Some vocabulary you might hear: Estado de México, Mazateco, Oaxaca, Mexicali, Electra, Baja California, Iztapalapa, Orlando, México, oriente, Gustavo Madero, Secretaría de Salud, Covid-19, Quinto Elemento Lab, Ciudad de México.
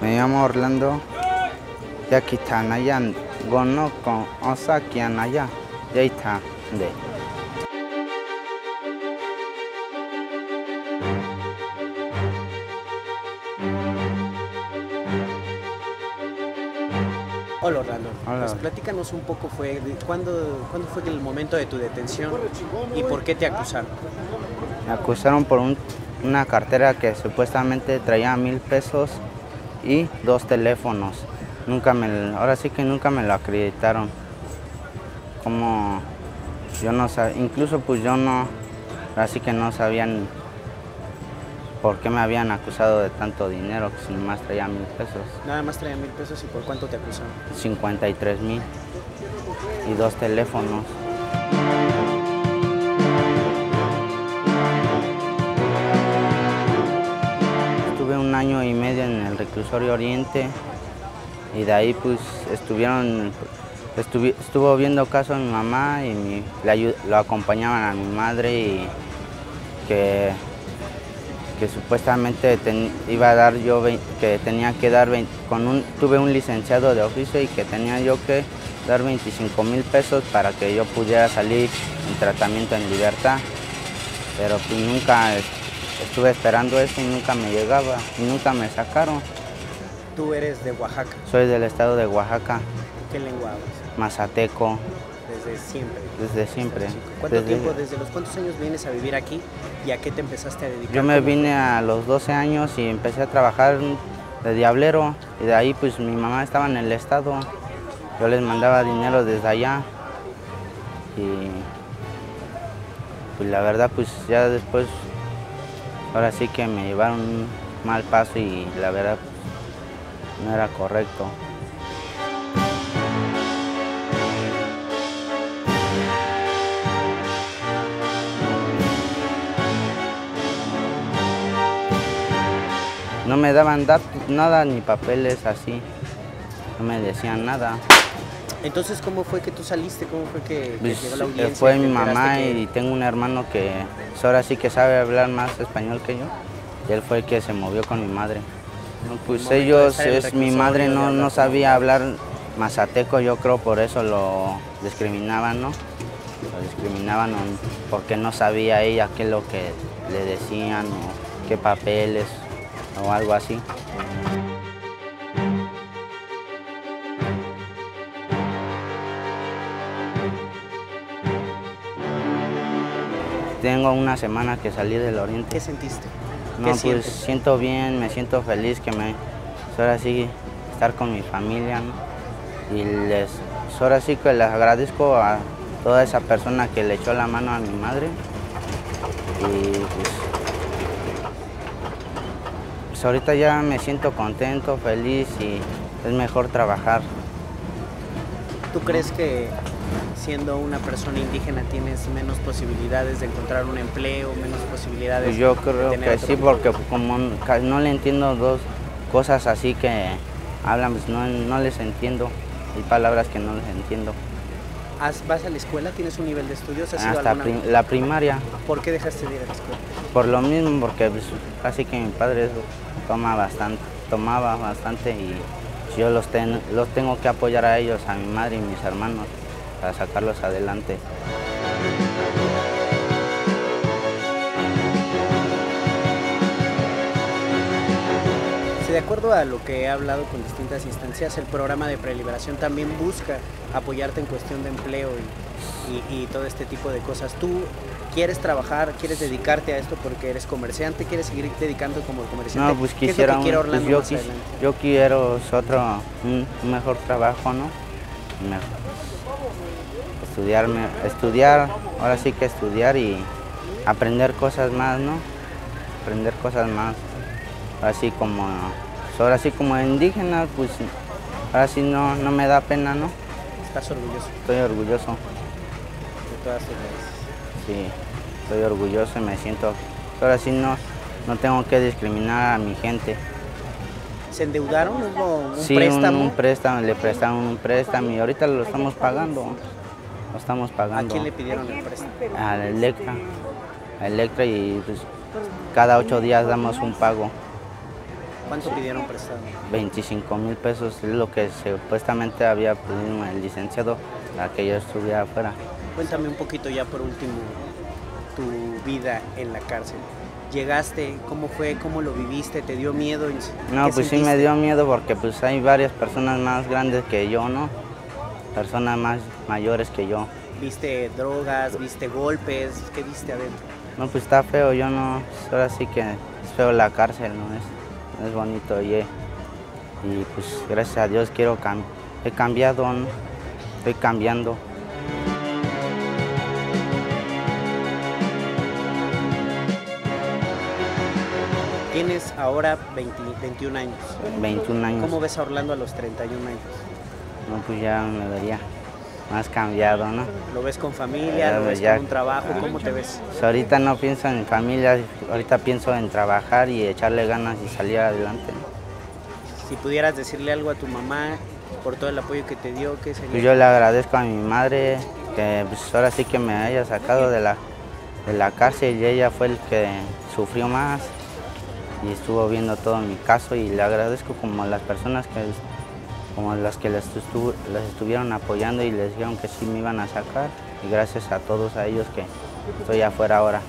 Me llamo Orlando, ya que están allá, gono con osa que allá, ya está de. Hola Orlando, hola. Pues platícanos un poco, ¿cuándo fue el momento de tu detención y por qué te acusaron? Me acusaron por una cartera que supuestamente traía 1000 pesos y 2 teléfonos. Ahora sí que nunca me lo acreditaron. Como yo no sabía, incluso pues yo no, ahora sí que no sabían por qué me habían acusado de tanto dinero, que si nomás traía 1000 pesos. Nada más traía 1000 pesos. ¿Y por cuánto te acusaron? 53,000 y 2 teléfonos. Estuve 1 año y medio en el reclusorio Oriente. Y de ahí pues estuvo viendo caso a mi mamá y lo acompañaban a mi madre, y que supuestamente tuve un licenciado de oficio y que tenía yo que dar 25,000 pesos para que yo pudiera salir en tratamiento en libertad. Pero pues nunca estuve esperando eso y nunca me llegaba y nunca me sacaron. ¿Tú eres de Oaxaca? Soy del estado de Oaxaca. ¿Qué lengua hablas? Mazateco. ¿Desde siempre? Desde siempre. ¿Desde los cuántos años vienes a vivir aquí y a qué te empezaste a dedicar? Yo me vine a los 12 años y empecé a trabajar de diablero, y de ahí pues mi mamá estaba en el estado. Yo les mandaba dinero desde allá y pues la verdad pues ya después, ahora sí que me llevaron un mal paso y la verdad no era correcto. No me daban nada, ni papeles así. No me decían nada. Entonces, ¿cómo fue que tú saliste? ¿Cómo fue que pues, llegó la audiencia? Fue mi mamá y tengo un hermano que ahora sí que sabe hablar más español que yo. Y él fue el que se movió con mi madre. No, pues ellos, mi madre no sabía hablar mazateco, yo creo por eso lo discriminaban, ¿no? Lo discriminaban porque no sabía ella qué es lo que le decían o qué papeles o algo así. Tengo 1 semana que salí del Oriente. ¿Qué sentiste? No, pues sientes? Siento bien, me siento feliz que ahora sí estar con mi familia, ¿no? Y ahora sí que les agradezco a toda esa persona que le echó la mano a mi madre. Y pues ahorita ya me siento contento, feliz, y es mejor trabajar. ¿Tú crees que siendo una persona indígena tienes menos posibilidades de encontrar un empleo, menos posibilidades de tener? Yo creo que sí, porque como no le entiendo dos cosas así que hablan, pues no les entiendo. Hay palabras que no les entiendo. ¿Vas a la escuela? ¿Tienes un nivel de estudios? Hasta la primaria. ¿Por qué dejaste de ir a la escuela? Por lo mismo, porque pues, casi que mi padre tomaba bastante, y yo los tengo que apoyar a ellos, a mi madre y mis hermanos, para sacarlos adelante. Sí, de acuerdo a lo que he hablado con distintas instancias, el programa de preliberación también busca apoyarte en cuestión de empleo y todo este tipo de cosas. ¿Tú quieres trabajar, quieres dedicarte a esto porque eres comerciante, quieres seguir dedicando como comerciante? No, pues quisiera, yo quiero otro, un mejor trabajo, ¿no? Estudiar, ahora sí que estudiar y aprender cosas más, ¿no? Aprender cosas más, ahora sí como indígena, pues ahora sí no me da pena, ¿no? ¿Estás orgulloso? Estoy orgulloso. ¿De todas tus raíces? Sí, estoy orgulloso y me siento, ahora sí no tengo que discriminar a mi gente. ¿Se endeudaron? ¿Hubo un préstamo? Sí, un préstamo, le prestaron un préstamo y ahorita lo estamos pagando. ¿A quién le pidieron el préstamo? A Electra, y pues, cada 8 días damos un pago. ¿Cuánto pidieron prestado? 25 mil pesos es lo que supuestamente había pedido el licenciado para que yo estuviera afuera. Cuéntame un poquito ya por último tu vida en la cárcel. ¿Llegaste? ¿Cómo fue? ¿Cómo lo viviste? ¿Te dio miedo? No, pues sentiste? Sí me dio miedo porque pues hay varias personas más grandes que yo, ¿no? Personas más mayores que yo. ¿Viste drogas? ¿Viste golpes? ¿Qué viste adentro? No, pues está feo, yo no, ahora sí que es feo la cárcel, ¿no? Es bonito, oye. Y pues gracias a Dios quiero he cambiado, ¿no? Estoy cambiando. Tienes ahora 21 años. 21 años. ¿Cómo ves a Orlando a los 31 años? No, pues ya me vería más cambiado, ¿no? ¿Lo ves con familia? ¿Lo ves con un trabajo? ¿Cómo te ves? Pues ahorita no pienso en familia, ahorita pienso en trabajar y echarle ganas y salir adelante. Si pudieras decirle algo a tu mamá por todo el apoyo que te dio, ¿qué sería? Pues yo le agradezco a mi madre que pues, ahora sí que me haya sacado de la cárcel y ella fue el que sufrió más y estuvo viendo todo mi caso y le agradezco como a las personas que... como las que las estuvieron apoyando y les dijeron que sí me iban a sacar y gracias a todos a ellos que estoy afuera ahora.